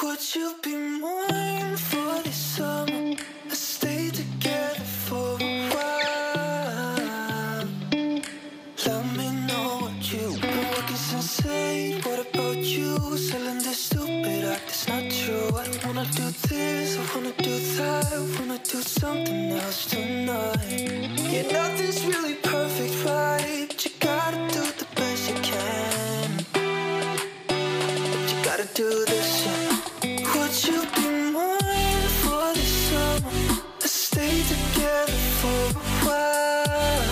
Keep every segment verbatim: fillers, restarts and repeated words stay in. Would you be mine for the summer? Let's stay together for a while. Let me know what you've been working since eight. What about you? Selling this stupid act, it's not true. I don't wanna do this, I wanna do that. I wanna do something else tonight. Yeah, nothing's really perfect, right? But you gotta do the best you can. But you gotta do this, yeah. Would you be mine for the summer? Let's stay together for a while.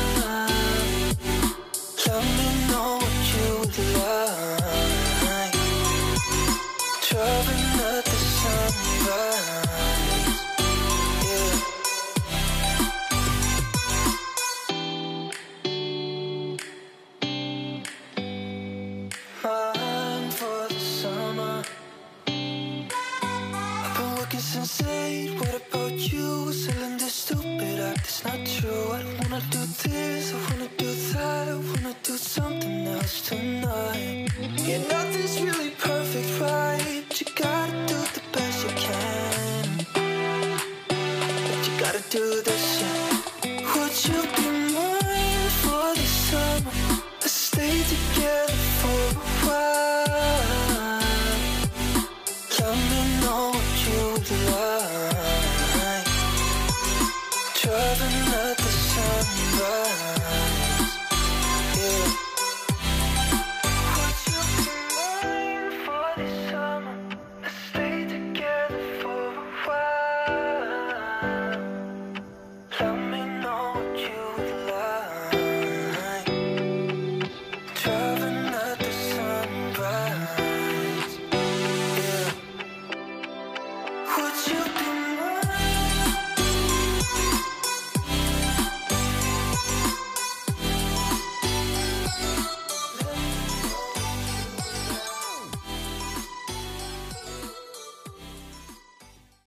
Let me know what you would like. Driving at the sunrise, yeah. Mine for the summer. Since eight, what about you? Selling this stupid act, it's not true. I don't wanna do this, I wanna do that. I wanna do something else tonight. Yeah, nothing's really perfect, right? But you gotta do the best you can. But you gotta do this, yeah. Would you be mine for the summer? Let's stay together for a while. Let me know what you would like. Driving at the sunrise, yeah. Would you be mine for the summer? Let's stay together for a while. Let me know what you would like. Driving at the sunrise, yeah. Would you be